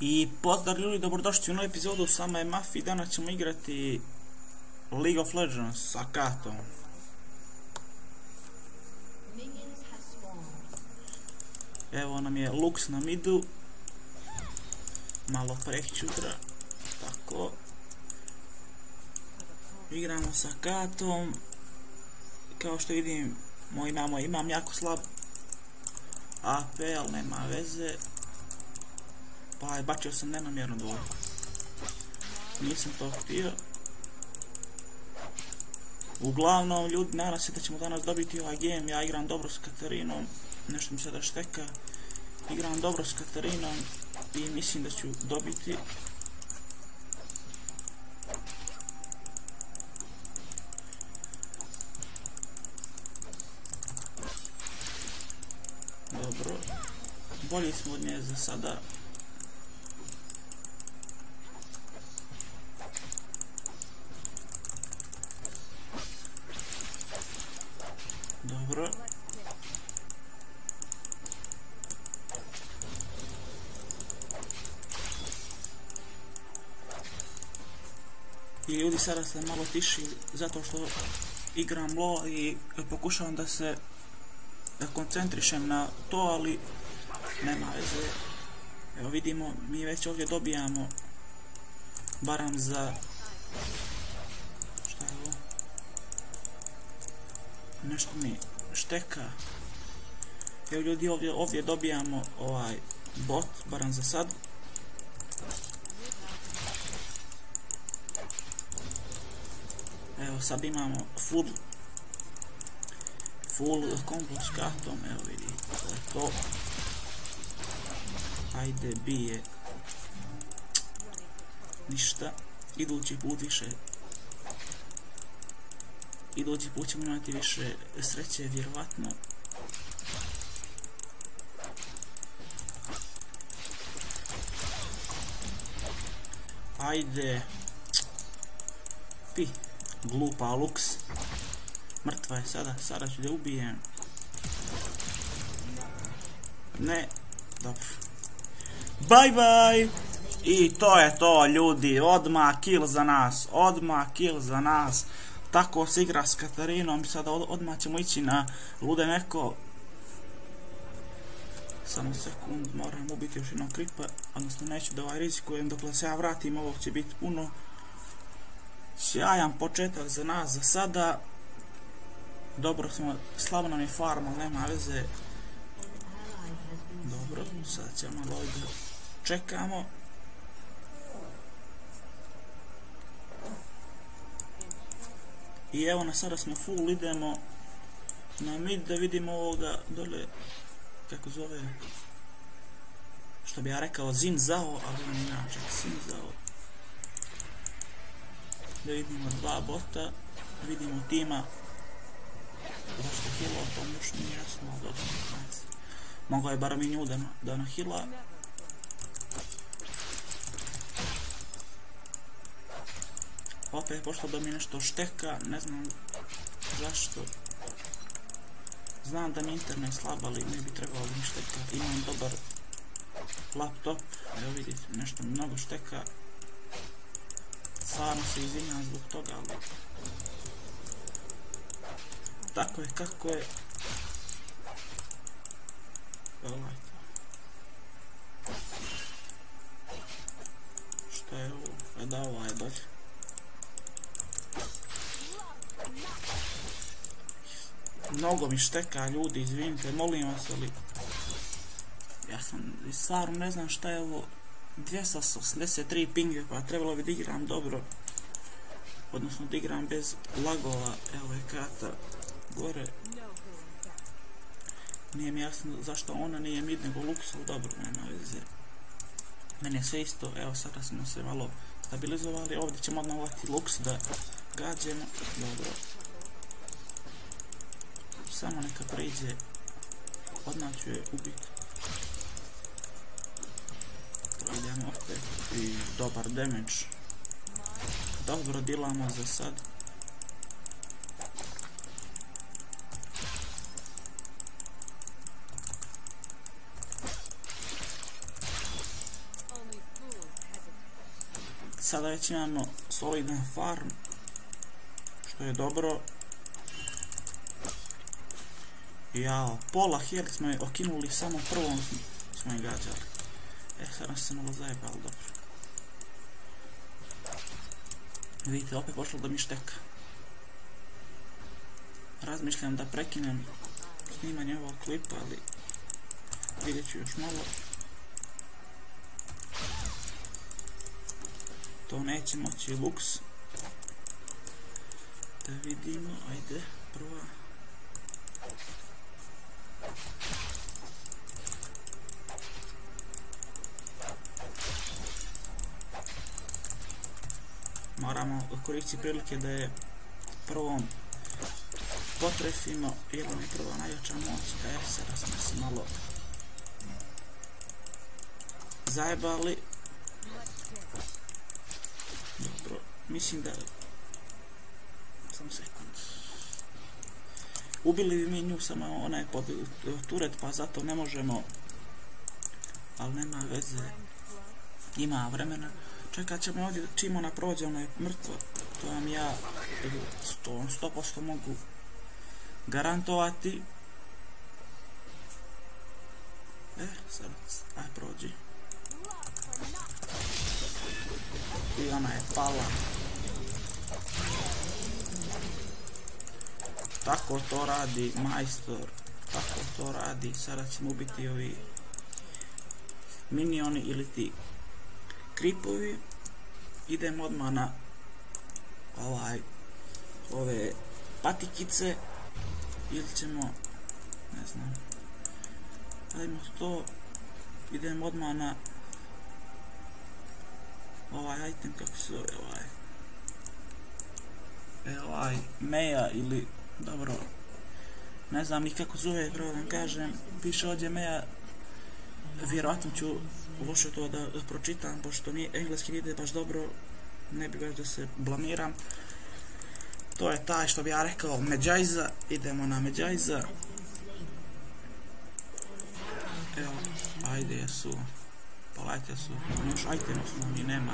I pozdrav ljudi, dobrodošli u novu epizodu Sama je Mafija. Danas ćemo igrati League of Legends sa Katom. Evo nam je Lux na midu. Malo prehčutra. Tako. Igramo sa Katom. Kao što vidim, moj namo imam jako slab AP, ali nema veze. Pa je bačio sam nenamjerno dvoje. Nisam to htio. Uglavnom ljudi, nadam se da ćemo danas dobiti ovaj game. Ja igram dobro s Katarinom. Nešto mi sada šteka. Igram dobro s Katarinom i mislim da ću dobiti. Dobro. Bolji smo od nje za sada. Dobro. I ljudi, sada sam malo tiši zato što igram LOL i pokušavam da se koncentrišem na to, ali nema veze. Evo vidimo, mi već ovdje dobijamo baran za šta je ovo? Nešto mi šteka. Evo ljudi, ovdje dobijamo ovaj bot, baran za sad. Evo sad imamo full kombo s Katom, evo vidi, to je to. Ajde, bije. Ništa, idući put više. Idući put ćemo imati više sreće, vjerovatno. Ajde. Pi, glupa Lux. Mrtva je sada, sada ću da ubijem. Ne, dobro. Bye bye. I to je to ljudi, odmah kill za nas, odmah kill za nas. Tako se igra s Katarinom. Sada odmah ćemo ići na lude neko. Samo sekund, moram ubiti još jednog kripa. Odnosno neću da ovaj rizikujem, dok se ja vratim, ovog će biti puno. Sjajan početak za nas za sada. Dobro smo, slabo nam je farm, ali nema veze. Dobro, sad ćemo malo ovdje čekamo. I evo na sada smo full, idemo na mid da vidimo ovoga dole, kako zove, što bi ja rekao Xinzao, ali on inače Xinzao. Da vidimo dva bota, vidimo tima. Zašto hila, to mi još nije jasno, ali dobro, mogao je bar mi nju da nahila. Opet pošto da mi nešto šteka, ne znam zašto. Znam da mi internet slab, ali ne bi trebalo mi šteka. Imam dobar laptop, evo vidite, nešto mnogo šteka. Stvarno se izvinjam zbog toga, ali tako je kako je. Šta je ovo? Da, ova je bolje. Mnogo mi šteka ljudi, izvinite, molim vas, ali ja sam stvarno ne znam šta je ovo. 283 pinge, pa trebalo bi da igram dobro, odnosno da igram bez lagova. Evo je Kata gore, nije mi jasno zašto ona nije mid nego Lux, ali dobro, nema veze, meni je sve isto. Evo sada smo se malo stabilizovali, ovdje ćemo odmah uvati Lux da gađemo. Dobro, samo neka priđe, odmah ću je ubiti. Idemo opet i dobar damage. Dobro dilamo za sad. Sada već imamo solidan farm, što je dobro. Jao, pola health smo je okinuli, samo prvom smo je gađali. E, sad nas se malo zajebalo, dobro. Vidite, opet pošlo da mi šteka. Razmišljam da prekinem snimanje ovog klipa, ali vidjet ću još malo. To neće moći Lux. Da vidimo, ajde, prva. Moramo koristiti prilike da je prvom potrefimo, jer nam je prva najjača moć. E, sada smo se malo zajebali. Dobro, mislim da... Samo sekund. Ubili mi nju, samo ona je pobila turet, pa zato ne možemo. Ali nema veze. Ima vremena. Čekat ćemo ovdje, čim ona prođe, ona je mrtva. To vam ja 100% mogu garantovati. E, sad, aj prođi. I ona je pala. Tako to radi majstor. Tako to radi. Sada ćemo ubiti ovi minioni ili ti kripovi. Idem odmah na ove patikice. Ili ćemo, ne znam, radimo to. Idem odmah na ovaj item, kako se zove, ovaj meja ili, dobro, ne znam ni kako zove, pravo vam kažem, piše ovdje meja, vjerojatno ću loše to da pročitam, pošto mi engleski ne ide baš dobro, ne bi baš da se blamiram. To je taj što bi ja rekao Međajza, idemo na Međajza. Evo, ajde jesu. Pogledajte su, ono još item osnovni nema.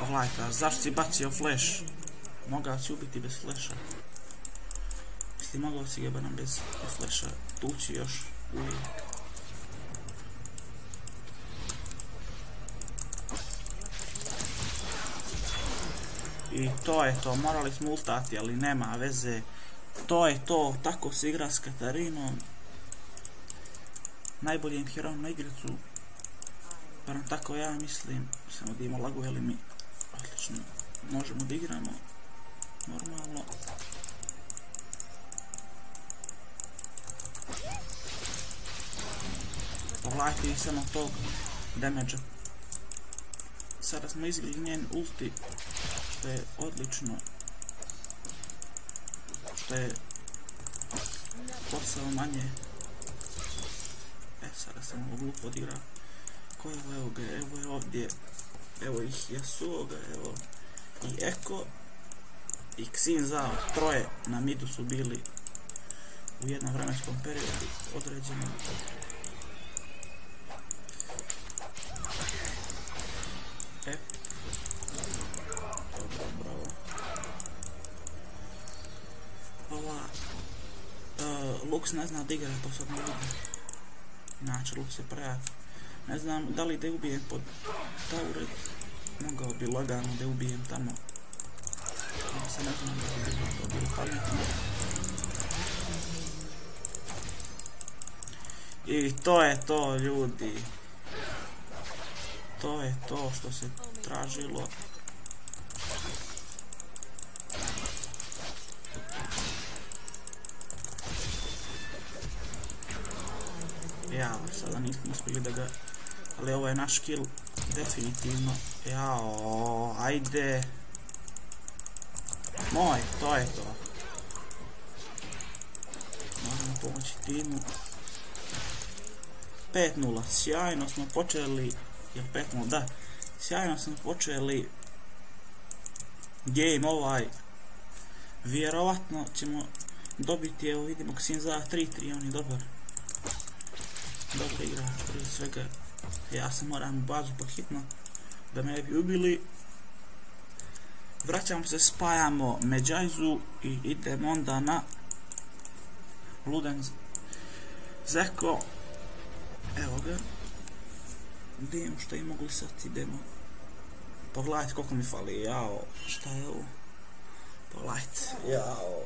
Pogledajte, zašto si bacio flash? Mogao si ubiti bez flasha. Mislim, mogao si ga bez flasha tući još uvijek. I to je to, morali smo ultati, ali nema veze. To je to, tako se igra s Katarinom. Najboljim herojom na igricu. Baron tako ja mislim, samo da ima lagu, jel mi odlično možemo da igramo normalno. Pogledajte i samo tog damage-a. Sada smo izgledali njen ulti, što je odlično. Što je posao manje. E, sada sam ovo glupo odigrao. Evo ga, evo je ovdje, evo ih Yasuoga, evo i Eko i Xinza, troje na midu su bili u jednom vremenskom periodu određenom. E, dobro, bravo. Ova, Lux ne zna da igra, to sad ne vidim. Znači, Lux je prejak. Ne znam da li da je ubijem pod Tauret, mogao bi lagano da je ubijem tamo. Ja se ne znam da je to bilo pametno. I to je to, ljudi. To je to što se tražilo. Jao, sada nismo uspjeli da ga... Ali ovo je naš kill, definitivno. Jao, ajde. Moj, to je to. Moramo pomoći timu. 5-0, sjajno smo počeli... Jel 5-0, da. Sjajno smo počeli... Game ovaj. Vjerovatno ćemo dobiti, evo vidimo, Xinza 3-3, on je dobar. Dobra igra, prije svega. Ja sam moram bazu pod hitno da me ne bi ubili. Vraćamo se, spajamo Međajzu i idemo onda na Luden Zeko. Evo ga. Gdje imam što je mogli sad, idemo. Pogledajte koliko mi fali, jao, šta je ovo? Pogledajte, jao.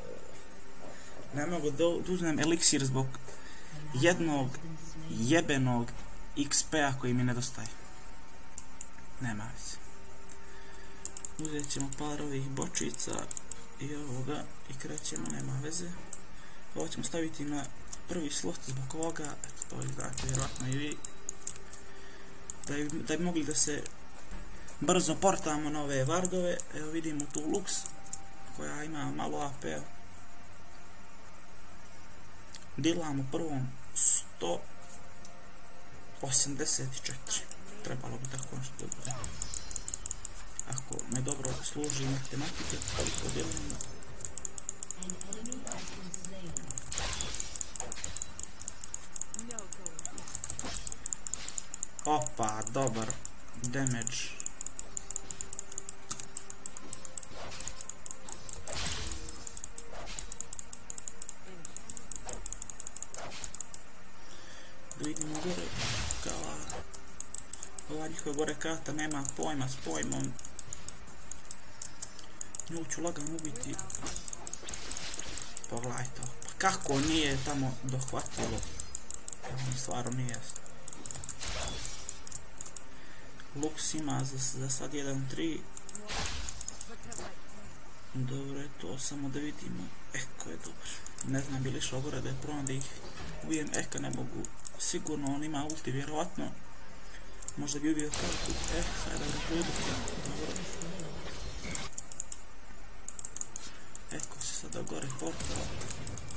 Ne mogu da uzmem eliksir zbog jednog jebenog XP-a koji mi nedostaje. Nema već. Uzet ćemo par ovih bočica i ovoga i krećemo, nema veze. Ovo ćemo staviti na prvi slot zbog ovoga, eto to izgledate vjerojatno i vi. Da bi mogli da se brzo portamo na ove vargove. Evo vidimo tu Lux koja ima malo AP-a. Dilamo u prvom 184. Trebalo bi tako nešto dobro. Ako me dobro služi matematike, koliko dilamo. Opa, dobar damage. Da vidimo gore, kao ova njihova gore karta nema pojma s pojmom. Nju ću lagano ubiti. Pogledajte, pa kako nije tamo dohvatilo? Stvarno nije jasno. Lux ima za sad 1-3. Dobro je to, samo da vidimo. Eko je dobar. Ne znam bi li išao gore da je provam da ih ubijem. Eko ne mogu, sigurno on ima ulti vjerovatno. Možda bi ubio kartu. Sada da pojdu. Dobro. Eko se sada gore portao.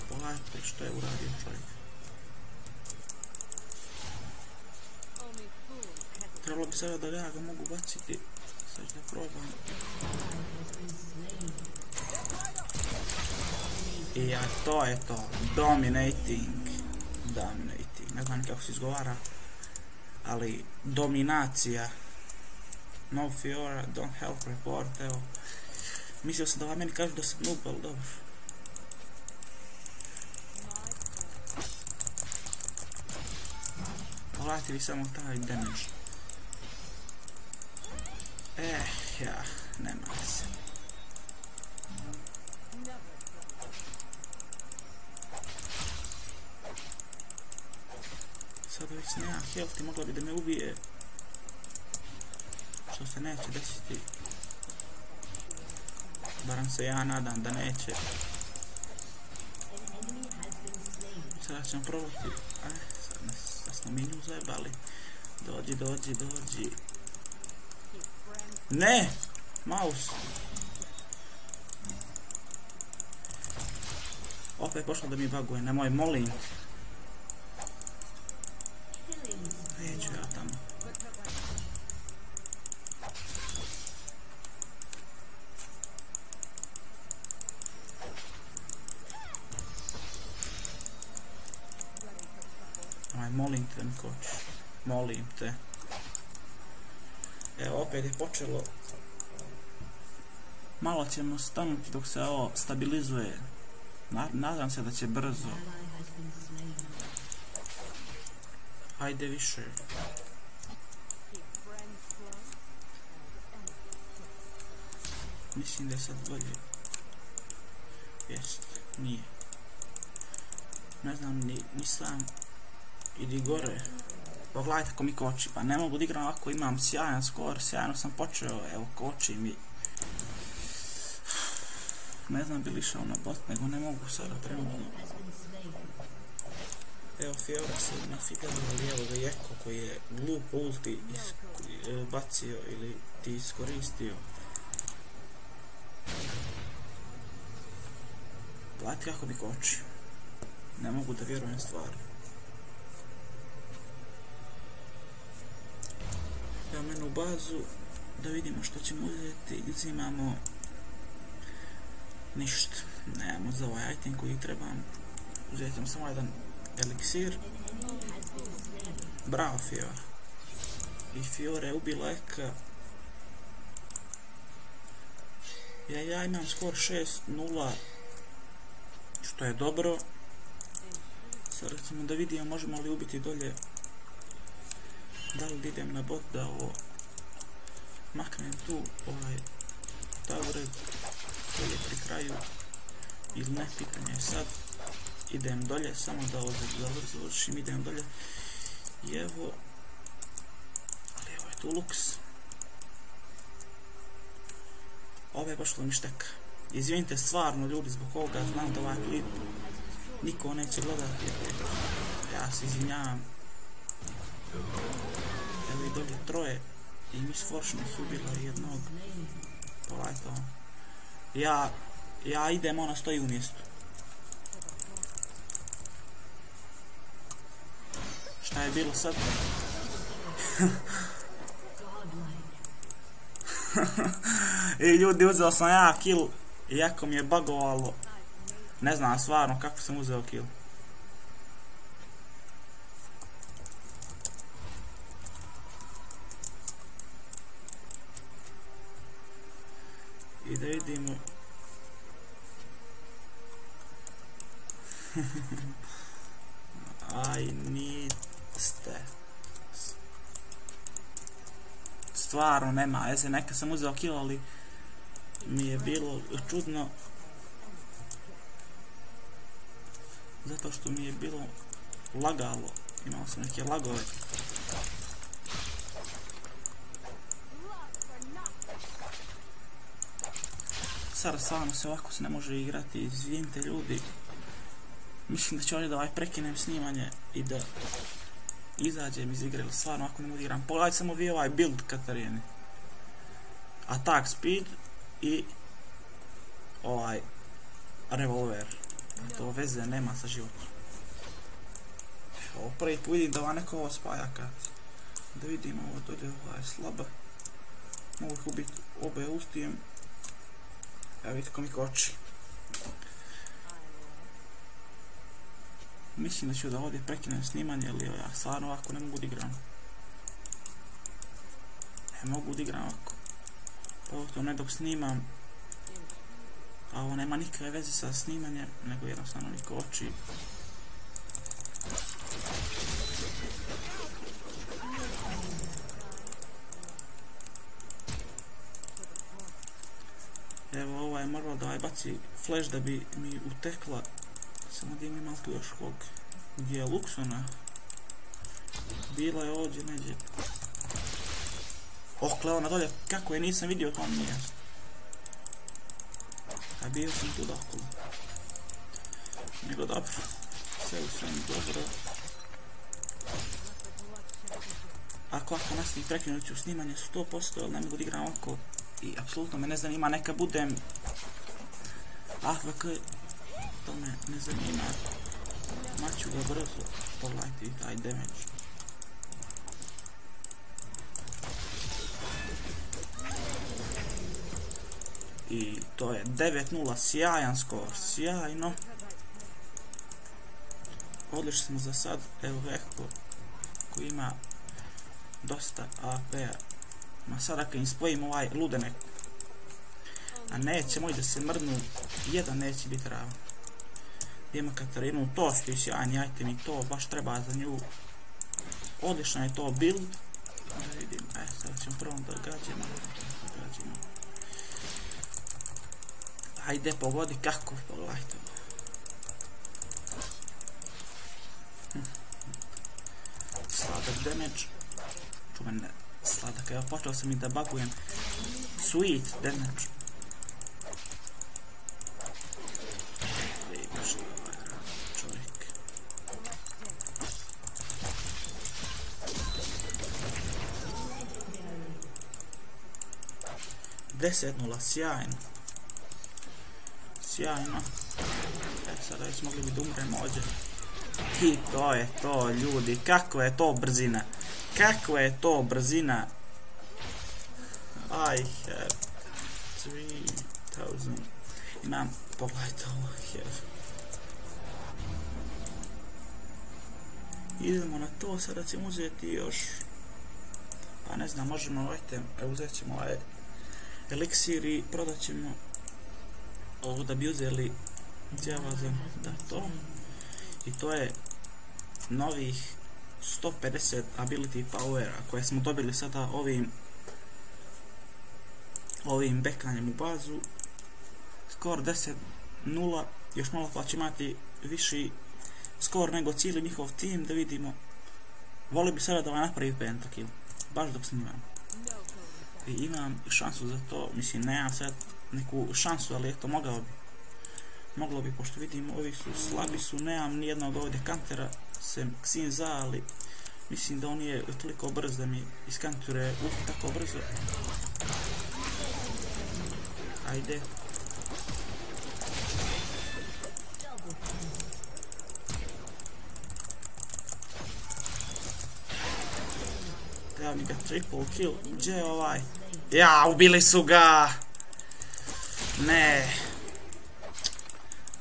Pogledajte što je uradio čovjek. Trebalo bi sada da ja ga mogu baciti. Sad da probam. I ja, to je to. Dominating. Dominating. Ne znam kako se izgovara. Ali dominacija. No Fiora, don't help report. Evo. Mislio sam da vam meni kažu da sam noob, ali dobro. Pogledajte vi samo taj damage. Ja, nema se. Sad već nema health i mogla bi da me ubije. Što se neće desiti. Baran se ja nadam da neće. Sada ćemo probati. Sad smo mi nju zajebali. Dođi. Ne! Mouse! Opet pošla da mi baguje, nemoj, molim. Neću ja tamo. Aj, molim te, mi koči. Molim te. Evo, opet je počelo. Malo ćemo stanuti dok se ovo stabilizuje. Nadam se da će brzo. Ajde više. Mislim da je sad bolje. Jest, nije. Ne znam ni sam. Idi gore. Pogledajte ako mi koči, pa ne mogu da igram ovako, imam sjajan skor, sjajno sam počeo, evo koči mi. Ne znam bi li išao na bot, nego ne mogu sada trenutno. Evo Fiora se nafidelila lijevo ga Jeko koji je glupo ulti bacio ili ti iskoristio. Pogledajte kako mi koči. Ne mogu da vjerujem stvari. Evo mene u bazu, da vidimo što ćemo uzeti, uzimamo ništa, nemamo za ovaj item koji trebam, uzetam samo jedan eliksir. Bravo Fiora. I Fiora je ubila Eka. Ja, imam skor 6-0, što je dobro. Sad recimo da vidimo možemo li ubiti dolje, da li idem na bot da ovo maknem tu ovaj tower koji je pri kraju ili ne, pitanje sad. Idem dolje, samo da završim, idem dolje i evo, ali evo je tu Lux. Ovo je pošlo mi šteka. Izvinite stvarno ljudi zbog ovoga, znam da ovaj klip niko neće gledati, ja se izvinjavam. Evo i dolje troje i Miss Fortune su ubila jednog. Polajte on. Ja idem, ona stoji u mjestu. Šta je bilo sad? I ljudi, uzeo sam ja kill, iako mi je bagovalo. Ne znam stvarno kako sam uzeo kill. I da vidimo. I need stats. Stvarno nema, ja se neka sam uzeo kill, ali mi je bilo čudno. Zato što mi je bilo lagalo, imao sam neke lagove. Sada samo se ovako se ne može igrati, izvinite ljudi. Mislim da ću ovdje da ovaj prekinem snimanje i da izađem iz igre, stvarno ovako ne mogu igram. Pogledajte samo vi ovaj build Katarine. Attack speed i ovaj revolver. To veze nema sa životom. Ovo prvi put vidim da ova neko ovo spaja kad. Da vidim ovo dolje, ova je slaba. Mogu ih ubiti obe ultijem. Evo vidite ko mi koči. Mislim da ću da ovdje prekinem snimanje, ali ja stvarno ovako ne mogu da igram. Ne mogu da igram ovako. Pogotovo ne dok snimam. A ovo nema nikakve veze sa snimanjem, nego jednostavno mi koči. Evo ova je morala da ovaj baci flash da bi mi utekla. Samo da imam tu još kog. Gdje je Luxona? Bila je ovdje neđe. Okle ona dolje, kako je nisam vidio, to mi je. A bio sam tu dokolo. Nego dobro. Sve u svemu dobro. Ako nastavim prekinut ću snimanje 100%, ali ne mogu da igram oko. I apsolutno me ne zanima, neka budem AFK. To me ne zanima. Maću ga brzo. Pogledajte i taj damage. I to je 9-0, sjajan skor, sjajno. Odlični smo za sad. Evo Veko koji ima dosta AP-a. Ma sad ako im spojimo ovaj ludenek, a nećemo i da se mrnu, jedan neće biti ravan. Ima Katarinu, to što je sjajni item i to baš treba za nju. Odlično je to build. Da vidim, sad ćemo prvom da gađemo. Ajde, pogodi kako, pogledajte. Sladak damage. Čuvan sladak, evo počeo sam i da bagujem. Sweet damage. Desetnula, sjajno. Sjajno. Sada već mogli bi da umrem ovdje. I to je to ljudi, kakva je to brzina. Kakva je to brzina. I have 3000. Imam, pogledajte ovo. Idemo na to, sada ćemo uzeti još. Pa ne znam, možemo ovaj tem, uzet ćemo ovaj eliksir i prodat ćemo Ovo da biuzeli djelazem da to. I to je novih 150 ability powera koje smo dobili sada ovim bekanjem u bazu. Skor 10-0, još malo pa će imati viši skor nego cijeli njihov tim, da vidimo. Volio bi sada da vam napravi pentakill, baš dok snimam. I imam šansu za to, mislim nemam sad neku šansu, ali eto mogao bi. Moglo bi, pošto vidim ovi su slabi su, nemam nijednog ovdje kantera, sem Xinza, ali mislim da on je toliko brz da mi iskanture ulti tako brzo. Ajde. Treba mi ga triple kill, gdje je ovaj? Ja, ubili su ga! Ne.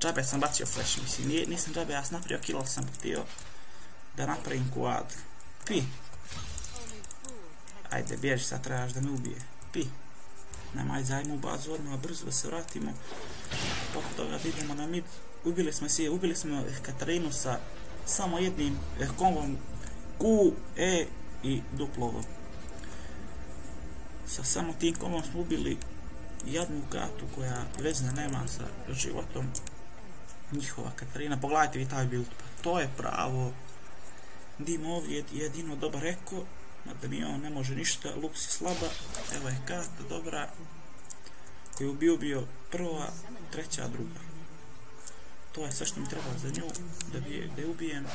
Džabe sam bacio flash, mislim, nisam džabe, ja sam napravio kill, ali sam htio da napravim quadra. Pi! Ajde, bježi, sad trebaš da me ubije. Pi! Nemaj, zajmo u bazu, odmah brzo da se vratimo. Poko toga idemo na mid. Ubili smo si, ubili smo Katarinu sa samo jednim kombom Q, E i duplovo. Sa samo tim kombom smo ubili jadnu Katu koja vezna nema sa životom. Njihova Katarina, pogledajte vi taj build, pa to je pravo. Dim ovdje jedino dobar eko, da mi on ne može ništa, Lux je slaba, evo je Kata dobra, koju bi ubio prva, treća, druga. To je sve što mi treba za nju, da je ubijem.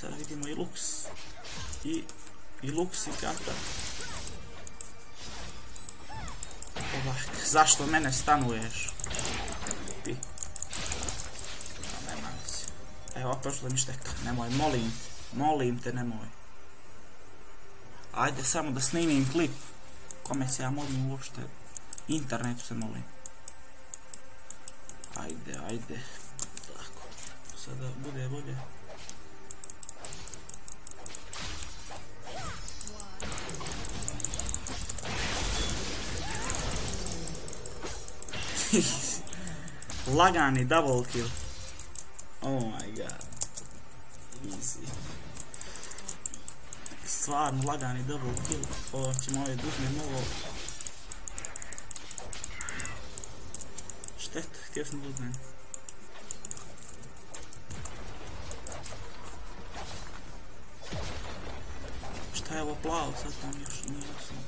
Sada vidimo i Lux, i Lux i Kata. Ovak, zašto mene stanuješ? Pi. Nemam se. Evo, opet što mi šteka, nemoj, molim te, nemoj. Ajde samo da snimim klip. Kome se ja molim uopšte? Internetu se molim. Ajde, ajde. Tako. Sada bude bolje. Lagani double kill. Oh my god. Easy. Stvarno lagani double kill. Ovo ćemo ovdje dužnim ovo. Šteta, htio sam dužnim. Šta je ovo plavo? Sad tam još nije osnovno.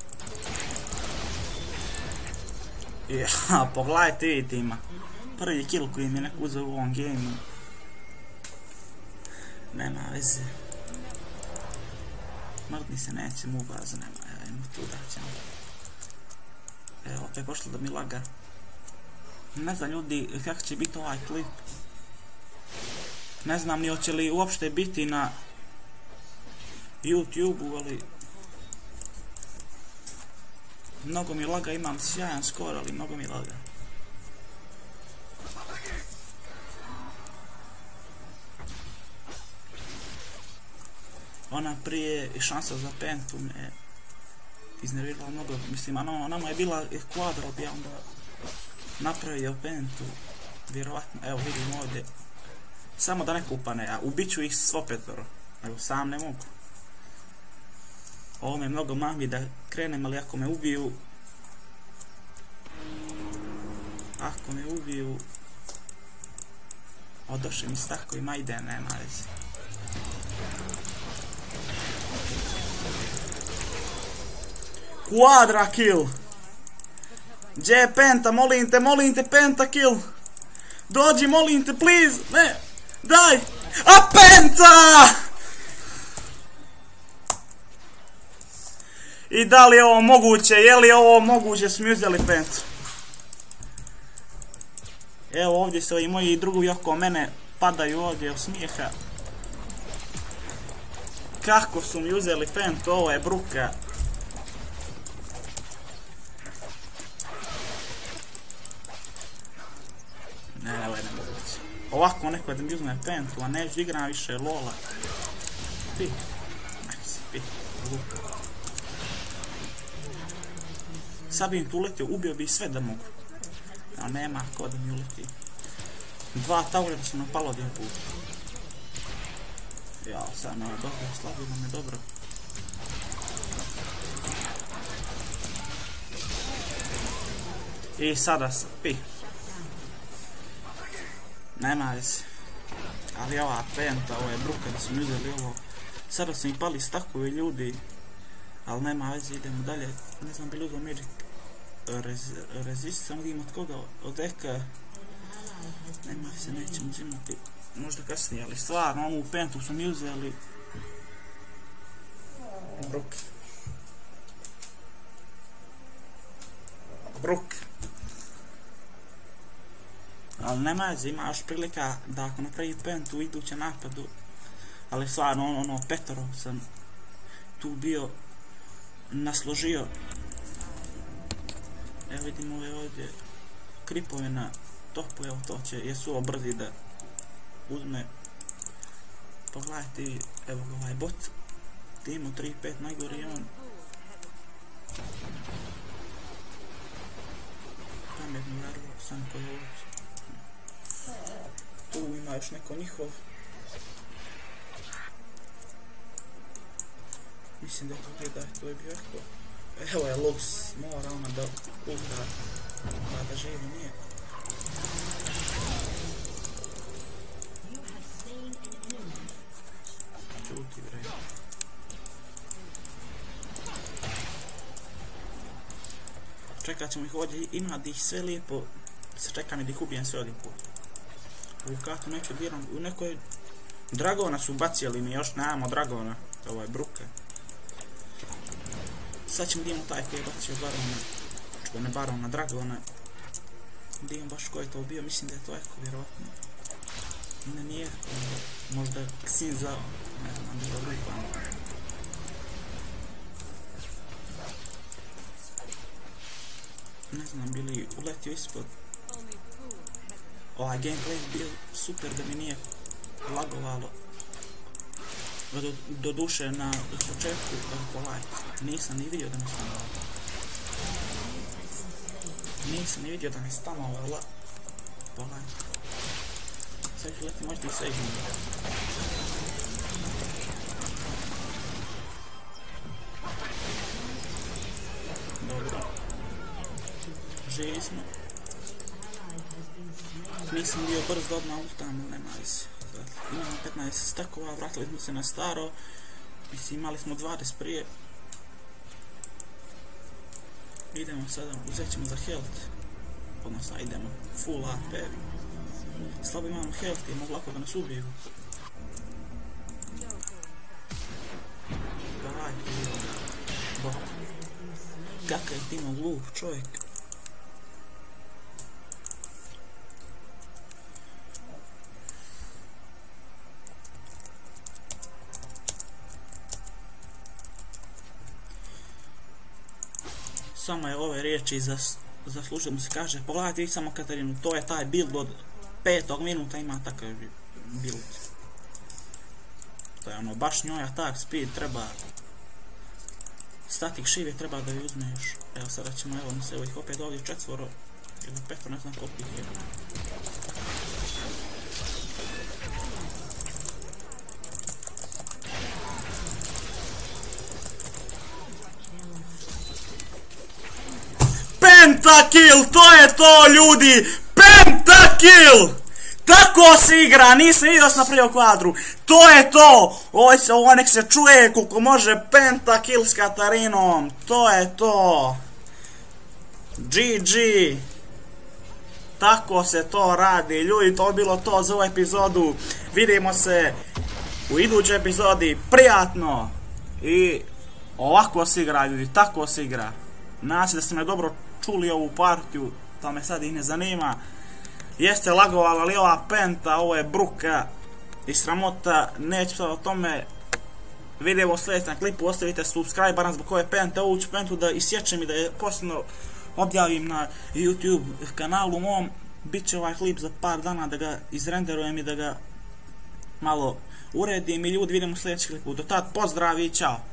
Ja, pogledajte vi tima. Prvi kill koji mi je neko uzeo u ovom gameu. Nema veze. Mrdni se, nećemo u bazu, nema, ajmo tu da ćemo. Evo, opet pošlo da mi laga. Ne znam ljudi kako će biti ovaj klip. Ne znam ni hoće li uopšte biti na YouTube-u, ali mnogo mi laga, imam sjajan skor, ali mnogo mi laga. Ona prije šansa za pentu me iznervirala mnogo, mislim, nama je bila quadra, bi ja onda napravio pentu, vjerovatno, evo vidim ovdje, samo da ne kupane, a ubit ću ih svo petoro, evo sam ne mogu. Ovo me mnogo mami da krenem, ali ako me ubiju, odošem iz takovima, ide, nema vezi. Quadra kill! Gdje je penta, molim te, penta kill! Dođi, molim te, please, ne, daj! A penta! I da li je ovo moguće, je li ovo moguće, smo uzeli pentu. Evo ovdje se i moji drugovi oko mene padaju ovdje od smijeha. Kako su mi uzeli pentu, ovo je bruka. Ne, ovo je nemoguće. Ovako neko da mi uzme pentu, a neću igram više lola. Pi, pi, bruka. Sad bi im tu uletio, ubio bi sve da mogu. a me je Marko da mi uleti. Dva taureta su napalo od jedan put. Jao, sad me je dobro, slabio nam je dobro. I sada se pi. Nema vezi. Ali ova penta, ove bruke da su mi uzeli ovo. Sada su mi pali stakovi ljudi. Ali nema vezi, idemo dalje. Ne znam bi ludo Magic Resist, sam vidim od koga, od Eka. Nema se, nećemo uzimati. Možda kasnije, ali stvarno onu pentu su mi uzeli. Bruke. Bruke. Ali nema vezi, ima još prilika da ako napravi pentu u idućem napadu. Ali stvarno ono petoro sam tu bio nasložio. Evo vidimo ove ovdje kripove na topu, evo to će, jesu ovo brzi da uzme. Pogledajte, evo ga ovaj bot, timu 3-5 najgori je on. Pametno vrlo, sam koji ovdje. Tu ima još neko njihov. Mislim da to gledaj, to je bio Eko. Evo je Lux, mora ona da ultra, da živi, nije. Čuti vrej. Čekat ćemo ih ovdje, ima da ih sve lijepo, se čekam i da ih ubijem sve od put. U katu neću diram, u nekoj... Dragona su bacili mi, još nemamo Dragona, ovo je Bruke. Sad ćemo idemo taj koji je bacio barona, što ne barona, Dragona. Idemo baš koji je to ubio, mislim da je to Eko vjerovatno. Ne, nije Eko, možda Xinza, ne znam, možda Bruke. Ne znam, bili uletio ispod. Ovaj gameplay je bio super da mi nije lagovalo. Do duše na početku polaj nisam ni vidio da mi stanovala. Nisam ni vidio da mi stanovala polaj. Sad ću leti možda i saving. Dobro. Živi smo. Nisam bio brz da odmah ultam, nema visi. Imamo 15 stakova, vratili smo se na staro. Mislim, imali smo 20 prije. Idemo sada, uzet ćemo za health. Odnosno, idemo full AP. Slabo imamo health i mogu lako da nas ubiju. Davaj, bok. Kakav je timo glup čovjek. Samo je ove riječi zaslužio mu se kaže, pogledajte ih samo Katarinu, to je taj build od 5. minuta ima takav build. To je ono, baš njoj attack speed treba, static shiver treba da ju uzme još. Evo sada ćemo, evo mi se ih opet ovdje 4 ili 5, ne znam koliko ih je. Pentakill, to je to ljudi, pentakill! Tako se igra, nisam vidio sam napravio kvadru, to je to! Ovo nek se čuje koliko može, pentakill s Katarinom, to je to! GG! Tako se to radi, ljudi, to je bilo to za ovu epizodu, vidimo se u idućoj epizodi, prijatno! I ovako se igra ljudi, tako se igra, nadam se da ste me dobro čuli ovu partiju, to me sad ih ne zanima. Jeste lagovala li ova penta, ovo je Bruka i sramota, neću sad o tome. Vidimo u sljedećem klipu, ostavite subscribe baran zbog ove pente, ovu ću pentu da isječem i da je posebno objavim na YouTube kanalu mom. Biće ovaj klip za par dana da ga izrenderujem i da ga malo uredim i ljudi vidimo u sljedećem klipu. Do tad pozdrav i čao!